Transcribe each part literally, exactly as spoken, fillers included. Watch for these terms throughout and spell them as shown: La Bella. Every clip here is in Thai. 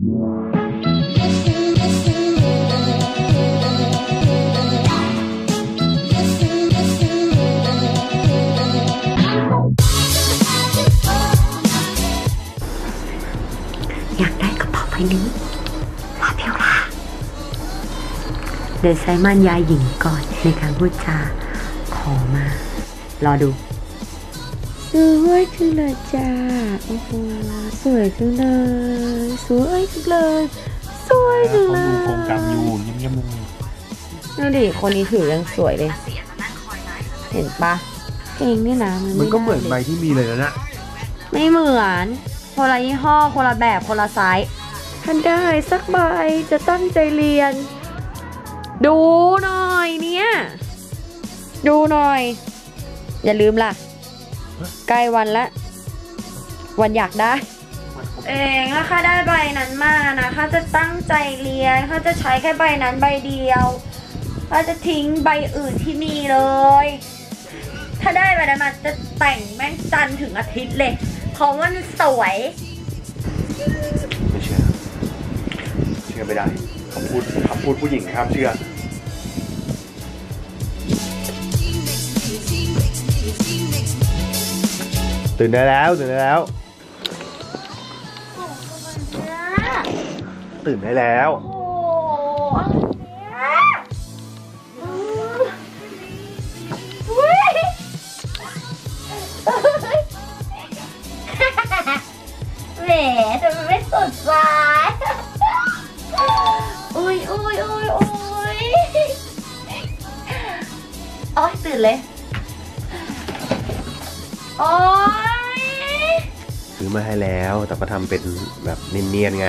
อยากได้กระเป๋าใบนี้มาเพียวล่ะเดซไซมอนยายหญิงก่อนในการพูดจาขอมารอดูดูห้วยขึ้นเลยจ้าโอ้โหสวยจังเลยสวยจังเลยสวยจังเลยเขาดูโครงกรรมอยู่ยิ้มยิ้มนั่นดิคนนี้ถือยังสวยเลยเห็นปะเองนี่นะมันก็เหมือนใบที่มีเลยแล้วนะไม่เหมือนคนละยี่ห้อคนละแบบคนละไซส์ท่านได้สักใบจะตั้งใจเรียนดูหน่อยเนี่ยดูหน่อยอย่าลืมล่ะใกล้วันละวันอยากได้เองถ้าข้าได้ใบนั้นมานะข้าจะตั้งใจเรียนข้าจะใช้แค่ใบนั้นใบเดียวข้าจะทิ้งใบอื่นที่มีเลยถ้าได้ใบนั้นมาจะแต่งแม่งจันถึงอาทิตย์เลยเพราะว่ามันสวยไม่เชื่อเชื่อไม่ได้คำพูดคำพูดผู้หญิงนะครับเชื่อตื่นได้แล้วตื่นได้แล้วตื่นได้แล้วแหมแต่มันไม่สดใสอุ้ยอุ้ยอุ้ยอุ้ยอ๋อตื่นเลยโอ้ยซื้อมาให้แล้วแต่ก็ทำเป็นแบบเนียนๆไง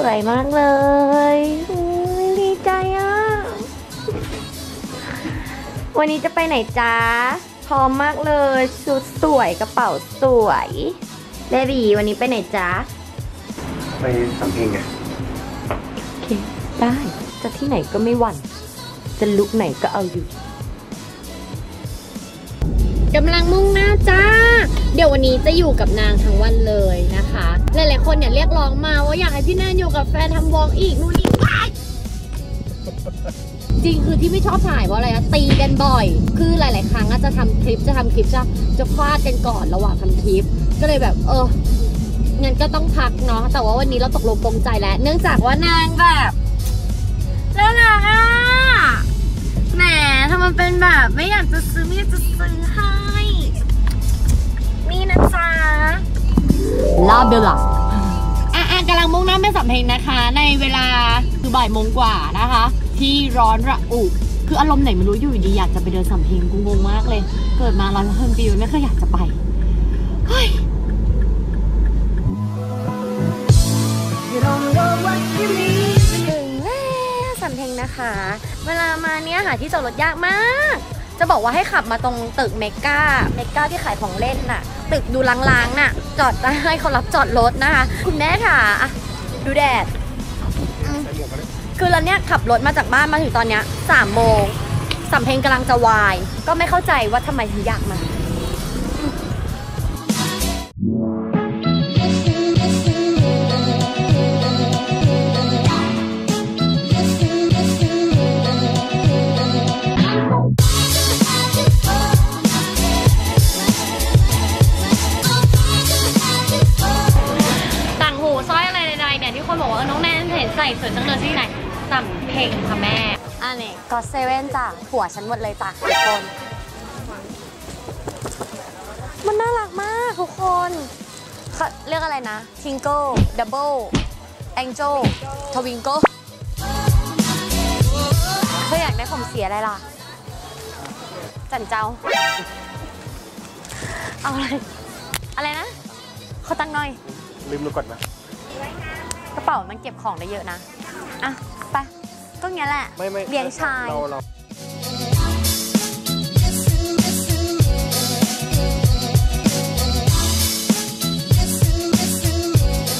สวยมากเลยดีใจอ่ะวันนี้จะไปไหนจ๊ะพร้อมมากเลยชุดสวยกระเป๋าสวยเบบี้วันนี้ไปไหนจ๊ะไปสำเพ็งไงโอเคได้จะที่ไหนก็ไม่หวั่นจะลุกไหนก็เอาอยู่กำลังมุ่งหน้าจ้าเดี๋ยววันนี้จะอยู่กับนางทั้งวันเลยนะคะหลายๆคนเนี่ยเรียกร้องมาว่าอยากให้พี่แนนอยู่กับแฟนทำวองอีกนู่นนี่จริงคือที่ไม่ชอบถ่ายเพราะอะไรนะตีกันบ่อยคือหลายๆครั้งจะทำคลิปจะทำคลิปจะจะฟาดกันก่อนระหว่างทำคลิปก็เลยแบบเอองั้นก็ต้องพักเนาะแต่ว่าวันนี้เราตกลงปลงใจแล้วเนื่องจากว่านางแบบแล้วนางอ่ะแหมทำมันเป็นแบบไม่อยากจะซื้อไม่อยากจะซื้อให้นี่นะจ๊ะลาเบลล่าอ่ะกำลังมุ่งหน้าไปสำเพ็งนะคะในเวลาคือบ่ายโมงกว่านะคะที่ร้อนระอุคืออารมณ์ไหนไม่รู้อยู่ดีอยากจะไปเดินสำเพ็งกูงงมากเลยเกิดมาร้อนเพิ่มปีไม่เคยอยากจะไปเฮ้ยสำเพ็งนะคะเวลามาเนี้ยหาที่จอดรถยากมากจะบอกว่าให้ขับมาตรงตึกเมก้าเมก้าที่ขายของเล่นน่ะตึกดูล้างๆน่ะจอดได้ให้เขารับจอดรถนะคะคุณแม่ค่ะดูแดดคือแล้วเนี่ยขับรถมาจากบ้านมาถึงตอนเนี้ยสามโมงสำเพ็งกำลังจะวายก็ไม่เข้าใจว่าทำไมถึงอยากมาใส่สวยจังเลยที่ไหนสำเพ็งค่ะแม่อันนี้ก็เซเว่นจ้ะผัวฉันหมดเลยจ้ะทุกคนมันน่ารักมากทุกคนเรียกอะไรนะทิงโก้ดับเบิลแองโจทวิงโก้เธออยากได้ผมเสียอะไรล่ะจันเจ้าเอาอะไรอะไรนะ ขอตังค์หน่อยลืมดูก่อนนะกระเป๋ามันเก็บของได้เยอะนะอ่ะไปก็เงี้ยแหละเลี้ยงชาย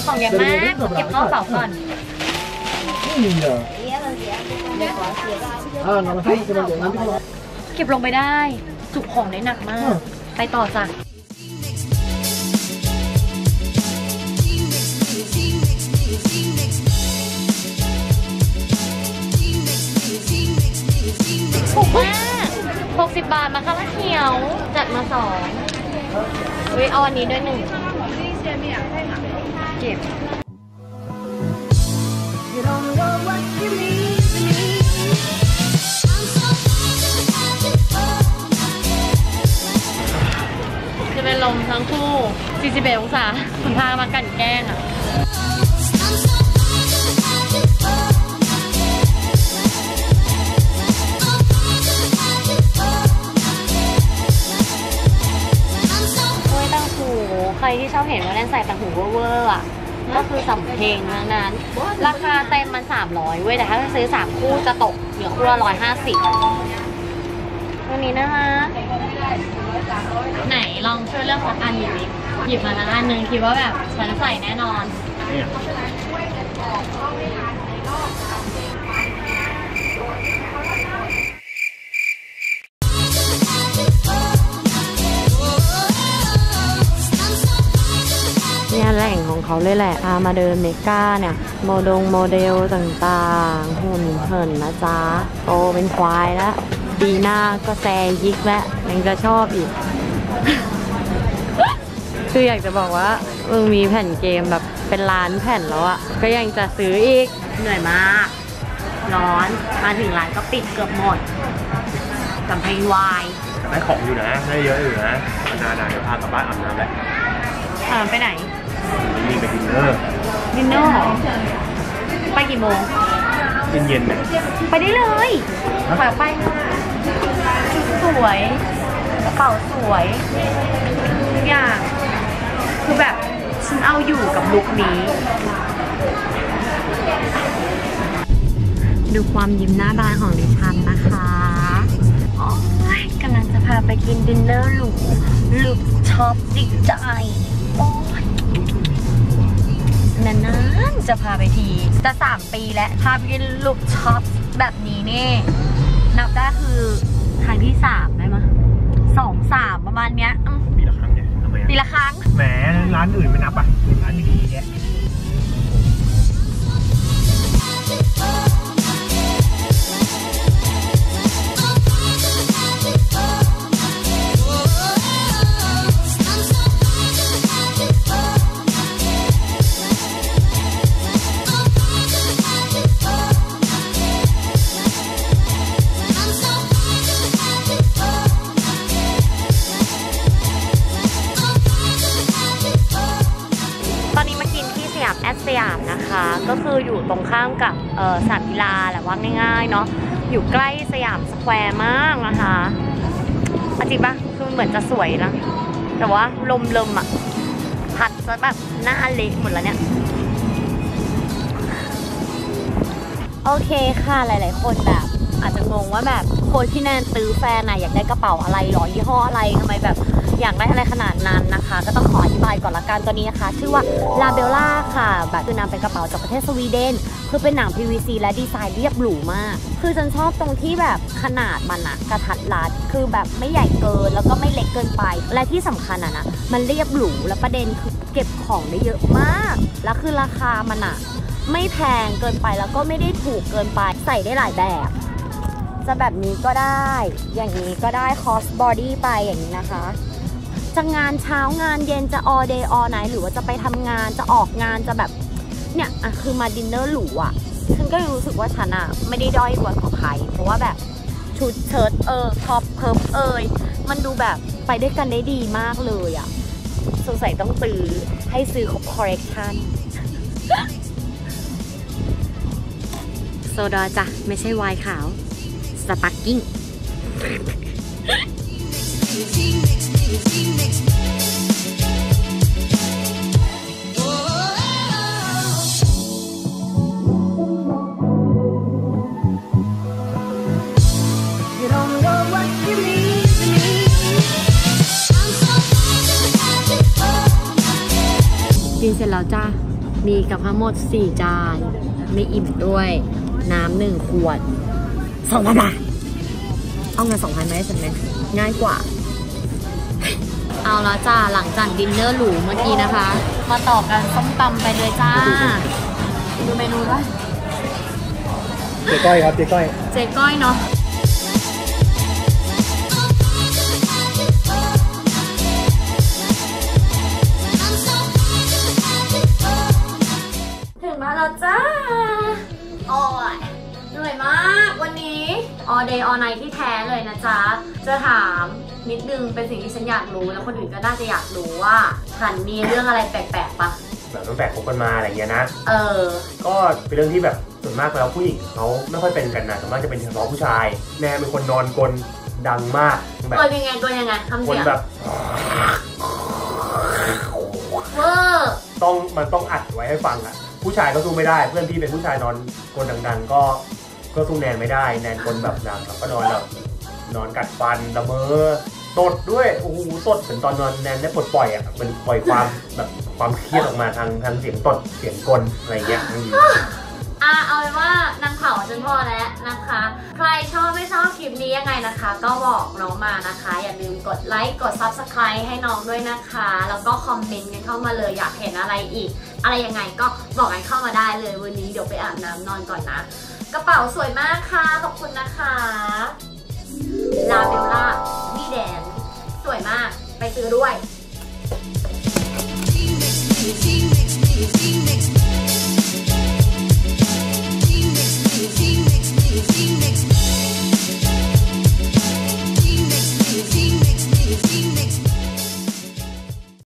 ของเยอะมากเก็บเข้ากระเป๋าก่อนเก็บลงไปได้จุกของได้หนักมากไปต่อจ้ะถูกมากหกสิบบาทมาค่ะละเขียวจัดมาสองวิเอาอันนี้ด้วยหนึ่งเก็บจะเป็นลมทั้งคู่สี่สิบเอ็ดองศาคุณพามากันแกล้งอ่ะใครที่ชอบเห็นว่าแนนใส่ต่างหูเวอร์อ่ะก็คือสำเพ็งนั้นราคาเต็มมันสามร้อยเว้ยแต่ถ้าซื้อสามคู่จะตกเหลือคู่ละหนึ่งร้อยห้าสิบวันนี้นะคะไหนลองช่วยเรื่องของอันหยิบหยิบมาละอันหนึ่งคิดว่าแบบฉันใส่แน่นอนแหล่งของเขาเลยแหละพามาเดินเมก้าเนี่ยโมดงโมเดลต่างๆหุ่นเหินนะจ๊ะโตเป็นควายแล้วดีหน้าก็แซยิกแล้วยังจะชอบอีก คืออยากจะบอกว่ามึงมีแผ่นเกมแบบเป็นล้านแผ่นแล้วอะก็ยังจะซื้ออีกเหนื่อยมากร้อนมาถึงร้านก็ปิดเกือบหมดสัมภาระวายได้ของอยู่นะได้เยอะอยู่นะนานๆเดี๋ยวพากลับบ้านอาบน้ำแหละอ่าไปไหนมีไปดินเนอร์ดินเนอร์ไปกี่โมงเย็นเย็นเนี่ยไปได้เลยขอไปชุดสวยกระเป๋าสวยทุกอย่างคือแบบฉันเอาอยู่กับลุคนี้ดูความยิ้มหน้าบานของดิฉันนะคะกำลังจะพาไปกินดินเนอร์หรูหรูช็อปดิกใจนานๆจะพาไปทีจะสามปีแล้วพาไปกินลูกช็อปแบบนี้นี่นับได้คือครั้งที่สามได้ไหมสองสามประมาณเนี้ยปีละครั้งเนี่ยทำไมปีละครั้งแหมร้านอื่นไม่นับอ่ะร้านดีๆเนี่ยสยามนะคะก็คืออยู่ตรงข้ามกับสนามกีฬาแหละว่าง่ายๆเนาะอยู่ใกล้สยามสแควร์มากนะคะจริงปะคือเหมือนจะสวยนะแต่ว่าลมลมอ่ะพัดซะแบบหน้าเละหมดแล้วเนี่ยโอเคค่ะหลายๆคนแบบอาจจะงงว่าแบบคนที่แนนตื้อแฟนน่ะอยากได้กระเป๋าอะไรหรอยี่ห้ออะไรทำไมแบบอยากได้อะไรขนาดนั้นนะคะก็ต้องขออธิบายก่อนละกันตัวนี้นะคะชื่อว่า La Bella ค่ะแบบคือนำเป็นกระเป๋าจากประเทศสวีเดนคือเป็นหนัง พี วี ซี และดีไซน์เรียบหรูมากคือฉันชอบตรงที่แบบขนาดมันอะกระทัดรัดคือแบบไม่ใหญ่เกินแล้วก็ไม่เล็กเกินไปและที่สำคัญอะนะมันเรียบหรูและประเด็นคือเก็บของได้เยอะมากและคือราคามันอะไม่แพงเกินไปแล้วก็ไม่ได้ถูกเกินไปใส่ได้หลายแบบจะแบบนี้ก็ได้อย่างนี้ก็ได้คอสบอดี้ไปอย่างนี้นะคะจะงานเช้างานเย็นจะ all day all night หรือว่าจะไปทำงานจะออกงานจะแบบเนี่ยอ่ะคือมาดินเนอร์หรูอ่ะฉันก็รู้สึกว่าฉันอ่ะไม่ได้ด้อยกว่าของใครเพราะว่าแบบชุดเชิ้ตเออท็อปเพิร์ฟเอ่ยมันดูแบบไปด้วยกันได้ดีมากเลยอ่ะสงสัยต้องซื้อให้ซื้อครบคอลเลกชันโซดาจ้ะไม่ใช่ไวน์ขาวสปาร์กิ้ง กินเสร็จแล้วจ้ามีกับทั้งหมดสี่จานไม่อิ่มด้วยน้ำหนึ่งขวดสองพันบาทเอาเงินสองพันไหมใช่ไหมง่ายกว่าเอาละจ้าหลังจากดินเนอร์หรูเมื่อกี้นะคะมาต่อกันส้มตำไปเลยจ้าดูเมนูด้วยเจ๊ก้อยครับเจ๊ก้อยเจ๊ก้อยเนาะถึงมาแล้วจ้าโอ้ยเหนื่อยมากวันนี้ all day all night ที่แท้เลยนะจ๊ะจะถามนิดนึงเป็นสิ่งที่ฉันอยากรู้แล้วคนอื่นก็น่าจะอยากรู้ว่าฉันมีเรื่องอะไรแปลกๆปะแบบตั้งแต่คบกันมาอะไรเงี้ยนะเออก็เป็นเรื่องที่แบบส่วนมากแล้วผู้หญิงเขาไม่ค่อยเป็นกันนะส่วนมากจะเป็นเฉพาะผู้ชายแม่เป็นคนนอนกลนดังมากแบบคนยังไงคนยังไงทำเสียงแบบเวอร์ต้องมันต้องอัดไว้ให้ฟังอ่ะผู้ชายก็สู้ไม่ได้เพื่อนพี่เป็นผู้ชายนอนกลนดังๆก็ก็สู้แนนไม่ได้แนนกลนแบบดังแล้วก็นอนแบบนอนกัดฟันละเมอตดด้วยโอ้โหตดถึงตอนนอนแนนได้ปลดปล่อยอ่ะมันปล่อยความแบบความเครียดออกมาทางทางเสียงตดเสียงกลนอะไรเงี้ยอ่าเอาเป็นว่านางเผาจนพอแล้วนะคะใครชอบไม่ชอบคลิปนี้ยังไงนะคะก็บอกน้องมานะคะอย่าลืมกดไลค์กด ซับสไครบ์ ให้น้องด้วยนะคะแล้วก็คอมเมนต์กันเข้ามาเลยอยากเห็นอะไรอีกอะไรยังไงก็บอกกันเข้ามาได้เลยวันนี้เดี๋ยวไปอาบน้ำนอนก่อนนะกระเป๋าสวยมากค่ะขอบคุณนะคะLa Bella นี่แดงสวยมากไปซื้อด้วย